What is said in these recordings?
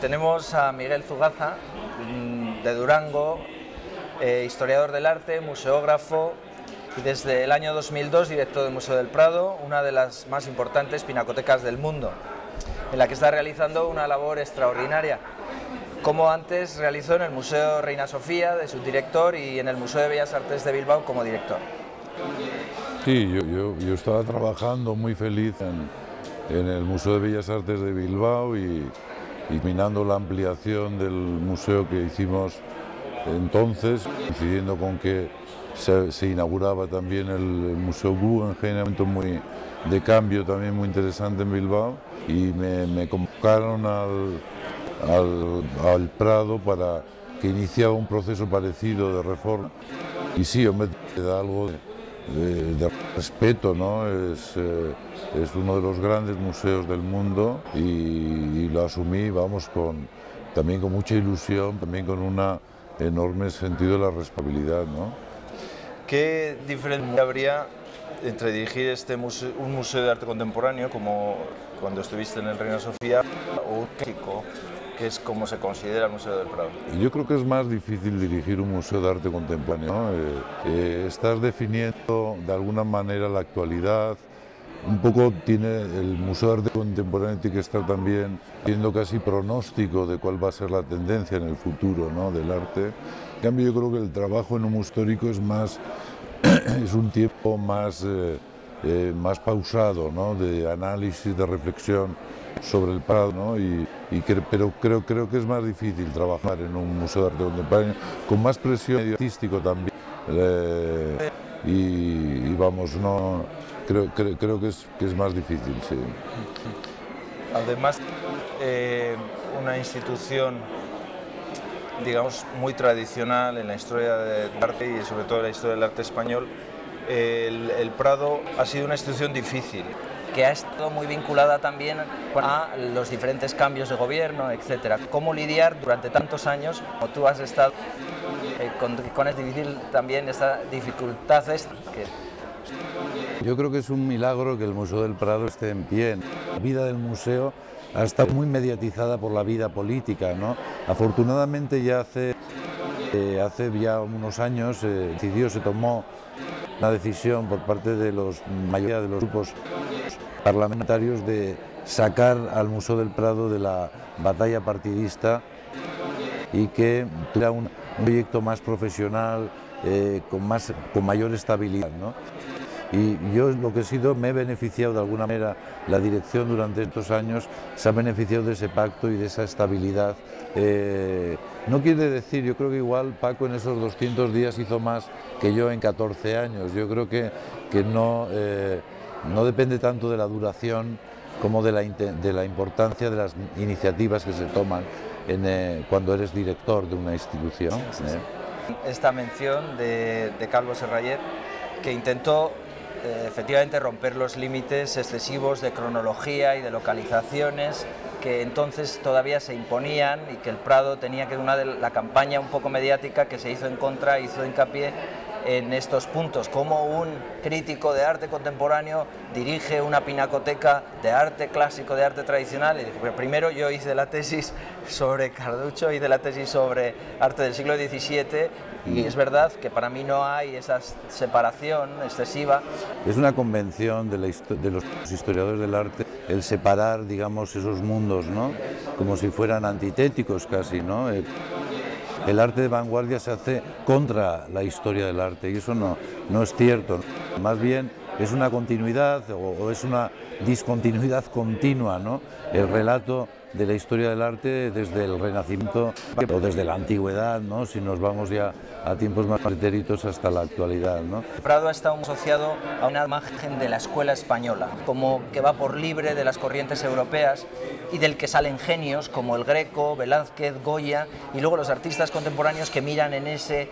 Tenemos a Miguel Zugaza, de Durango, historiador del arte, museógrafo, y desde el año 2002 director del Museo del Prado, una de las más importantes pinacotecas del mundo, en la que está realizando una labor extraordinaria, como antes realizó en el Museo Reina Sofía, de su director, y en el Museo de Bellas Artes de Bilbao como director. Sí, yo estaba trabajando muy feliz en el Museo de Bellas Artes de Bilbao y mirando la ampliación del museo que hicimos entonces, coincidiendo con que se inauguraba también el Museo Guggenheim, un momento muy de cambio también muy interesante en Bilbao, y me convocaron al Prado para que iniciaba un proceso parecido de reforma. Y sí, hombre, te da algo de respeto, ¿no? Es uno de los grandes museos del mundo y lo asumí, vamos, también con mucha ilusión, también con un enorme sentido de la responsabilidad, ¿no? ¿Qué diferencia habría entre dirigir un museo de arte contemporáneo, como cuando estuviste en el Reina Sofía, o un clásico, que es como se considera el Museo del Prado? Yo creo que es más difícil dirigir un museo de arte contemporáneo, ¿no? Estás definiendo de alguna manera la actualidad. Un poco el Museo de Arte Contemporáneo tiene que estar también siendo casi pronóstico de cuál va a ser la tendencia en el futuro, ¿no?, del arte. En cambio, yo creo que el trabajo en un museo histórico es un tiempo más pausado, ¿no?, de análisis, de reflexión sobre el Prado, ¿no? Pero creo que es más difícil trabajar en un museo de arte contemporáneo, con más presión artístico también. Vamos, no, creo que es más difícil, sí. Además, una institución, digamos, muy tradicional en la historia del arte y sobre todo en la historia del arte español, el Prado ha sido una institución difícil, que ha estado muy vinculada también a los diferentes cambios de gobierno, etcétera. ¿Cómo lidiar durante tantos años, como tú has estado, con es difícil también esta dificultad? Yo creo que es un milagro que el Museo del Prado esté en pie. La vida del museo ha estado muy mediatizada por la vida política, ¿no? Afortunadamente ya hace ya unos años se tomó una decisión por parte de mayoría de los grupos parlamentarios de sacar al Museo del Prado de la batalla partidista y que tuviera un proyecto más profesional, con mayor estabilidad, ¿no? Y yo lo que he sido, me he beneficiado de alguna manera, la dirección durante estos años se ha beneficiado de ese pacto y de esa estabilidad. No quiere decir, yo creo que igual Paco en esos 200 días hizo más que yo en 14 años, yo creo que no depende tanto de la duración como de la importancia de las iniciativas que se toman cuando eres director de una institución. Sí, sí, sí. Esta mención de Calvo Serrayer, que intentó efectivamente romper los límites excesivos de cronología y de localizaciones que entonces todavía se imponían, y que el Prado tenía que la campaña un poco mediática que se hizo en contra, hizo hincapié en estos puntos, como un crítico de arte contemporáneo dirige una pinacoteca de arte clásico, de arte tradicional. Primero yo hice la tesis sobre Carducho, hice la tesis sobre arte del siglo XVII, y es verdad que para mí no hay esa separación excesiva. Es una convención de los historiadores del arte el separar, digamos, esos mundos, ¿no?, como si fueran antitéticos casi, ¿no? El arte de vanguardia se hace contra la historia del arte y eso no es cierto. Más bien es una continuidad o es una discontinuidad continua, ¿no?, el relato de la historia del arte desde el Renacimiento o desde la Antigüedad, ¿no?, si nos vamos ya a tiempos más pretéritos hasta la actualidad, ¿no? El Prado ha estado asociado a una imagen de la escuela española, como que va por libre de las corrientes europeas y del que salen genios como el Greco, Velázquez, Goya, y luego los artistas contemporáneos que miran en ese...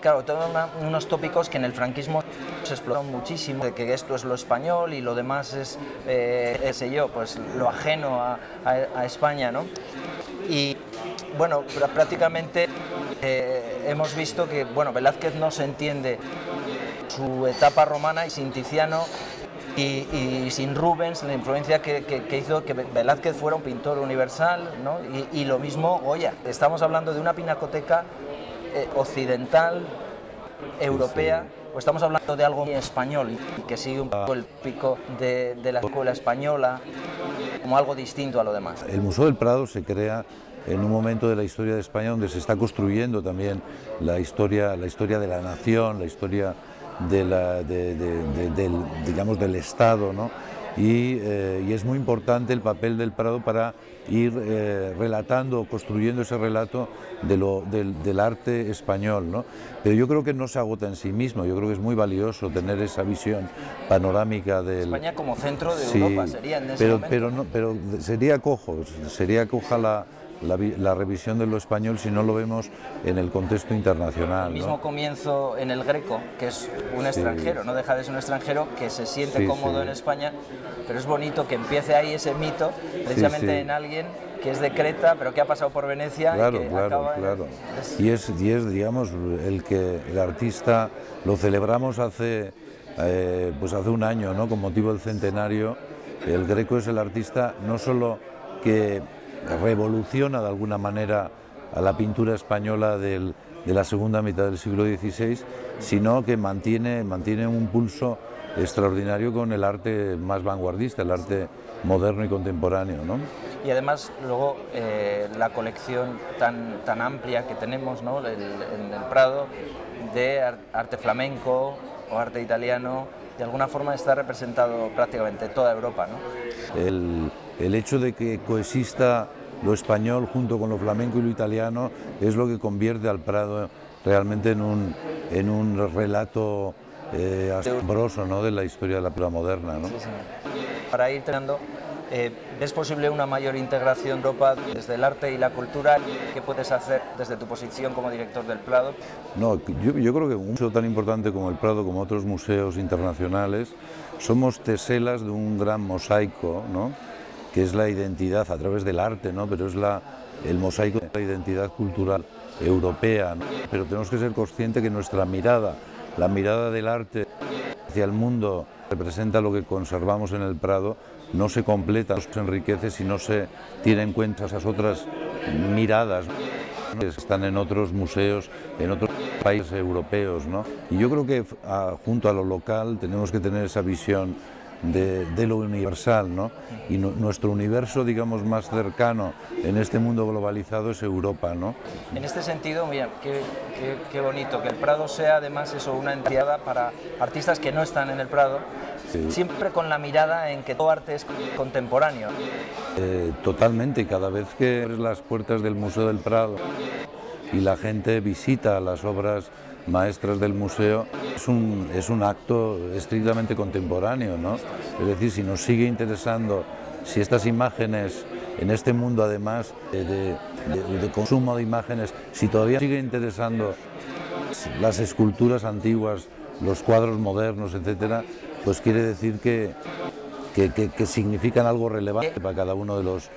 claro, todos unos tópicos que en el franquismo se explotaron muchísimo, de que esto es lo español y lo demás es, qué sé yo, pues lo ajeno a España, ¿no? Y bueno, prácticamente hemos visto que, bueno, Velázquez no se entiende su etapa romana, y sin Tiziano y sin Rubens, la influencia que hizo que Velázquez fuera un pintor universal, ¿no? Y lo mismo Goya. Estamos hablando de una pinacoteca occidental, europea, pues estamos hablando de algo español, que sigue un poco el pico de la escuela española, como algo distinto a lo demás. El Museo del Prado se crea en un momento de la historia de España donde se está construyendo también la historia de la nación, la historia del Estado, ¿no? Y es muy importante el papel del Prado para ir relatando, construyendo ese relato del arte español, ¿no? Pero yo creo que no se agota en sí mismo, yo creo que es muy valioso tener esa visión panorámica de España como centro de Europa, sería en ese momento. Pero sería cojo, sería coja la revisión de lo español si no lo vemos en el contexto internacional. El mismo, ¿no?, comienzo en el Greco, que es un extranjero, no deja de ser un extranjero que se siente cómodo en España, pero es bonito que empiece ahí ese mito, precisamente en alguien que es de Creta, pero que ha pasado por Venecia. Claro, y que acaba y es, digamos, el artista, lo celebramos hace un año, ¿no?, con motivo del centenario. El Greco es el artista no solo que revoluciona de alguna manera a la pintura española de la segunda mitad del siglo XVI, sino que mantiene un pulso extraordinario con el arte más vanguardista, el arte moderno y contemporáneo, ¿no? Y además luego la colección tan amplia que tenemos, ¿no?, en el Prado, de arte flamenco o arte italiano, de alguna forma está representado prácticamente toda Europa, ¿no? El hecho de que coexista lo español junto con lo flamenco y lo italiano es lo que convierte al Prado realmente en un relato asombroso, ¿no?, de la historia de la pintura moderna, ¿no? Sí, para ir terminando, ¿es posible una mayor integración de Europa desde el arte y la cultura? ¿Qué puedes hacer desde tu posición como director del Prado? No, yo creo que un museo tan importante como el Prado, como otros museos internacionales, somos teselas de un gran mosaico, ¿no?, que es la identidad a través del arte, ¿no?, pero es el mosaico de la identidad cultural europea, ¿no? Pero tenemos que ser conscientes que nuestra mirada, la mirada del arte hacia el mundo, representa lo que conservamos en el Prado, no se completa, no se enriquece si no se tiene en cuenta esas otras miradas, ¿no?, que están en otros museos, en otros países europeos, ¿no? Y yo creo que junto a lo local tenemos que tener esa visión de lo universal, ¿no? Y nuestro universo, digamos, más cercano en este mundo globalizado es Europa, ¿no? En este sentido, mira, qué bonito que el Prado sea además eso, una entidad para artistas que no están en el Prado, siempre con la mirada en que todo arte es contemporáneo. Totalmente, cada vez que abres las puertas del Museo del Prado y la gente visita las obras maestras del museo, es un acto estrictamente contemporáneo, ¿no? Es decir, si nos sigue interesando, si estas imágenes, en este mundo además de consumo de imágenes, si todavía sigue interesando las esculturas antiguas, los cuadros modernos, etcétera, pues quiere decir que significan algo relevante para cada uno de los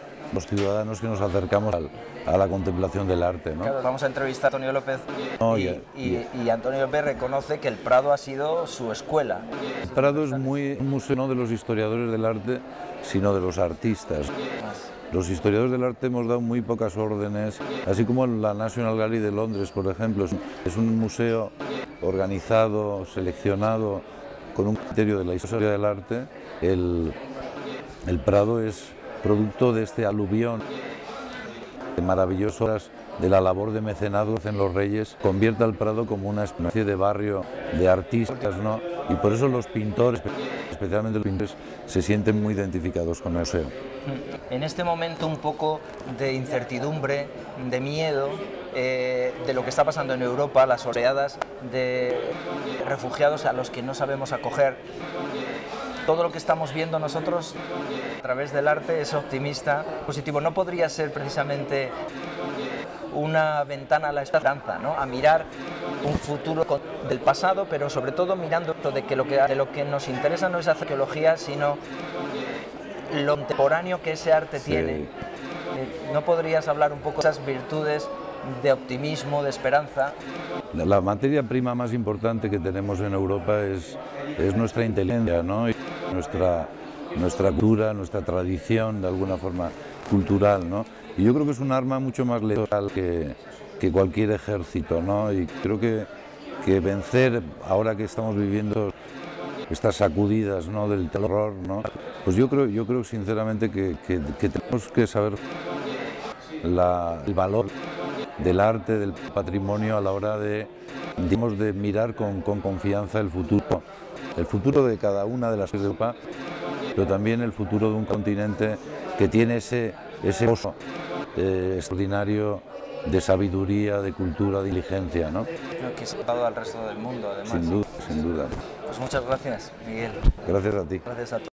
ciudadanos que nos acercamos a la contemplación del arte, ¿no? Claro, vamos a entrevistar a Antonio López y Antonio López reconoce que el Prado ha sido su escuela. El Prado es un museo no de los historiadores del arte, sino de los artistas. Los historiadores del arte hemos dado muy pocas órdenes, así como la National Gallery de Londres, por ejemplo. Es un museo organizado, seleccionado, con un criterio de la historia del arte. El Prado es producto de este aluvión de maravillosas de la labor de mecenazgo en los Reyes, convierte al Prado como una especie de barrio de artistas, ¿no? Y por eso los pintores, especialmente los pintores, se sienten muy identificados con el museo. En este momento un poco de incertidumbre, de miedo, de lo que está pasando en Europa, las oleadas de refugiados a los que no sabemos acoger. Todo lo que estamos viendo nosotros a través del arte es optimista, positivo. No podría ser precisamente una ventana a la esperanza, ¿no?, a mirar un futuro del pasado, pero sobre todo mirando de lo que nos interesa no es la arqueología, sino lo contemporáneo que ese arte tiene. ¿No podrías hablar un poco de esas virtudes de optimismo, de esperanza? La materia prima más importante que tenemos en Europa es nuestra inteligencia, ¿no? nuestra cultura, nuestra tradición, de alguna forma cultural, ¿no? Y yo creo que es un arma mucho más letal que cualquier ejército, ¿no? Y creo que vencer, ahora que estamos viviendo estas sacudidas, ¿no?, del terror, ¿no?, pues yo creo sinceramente que tenemos que saber el valor del arte, del patrimonio, a la hora de, digamos, de mirar con confianza el futuro de cada una de las ciudades de Europa, pero también el futuro de un continente que tiene ese pozo extraordinario de sabiduría, de cultura, de diligencia, ¿no? Creo que se ha dado al resto del mundo, además. Sin duda, sin duda. Pues muchas gracias, Miguel. Gracias a ti. Gracias a todos.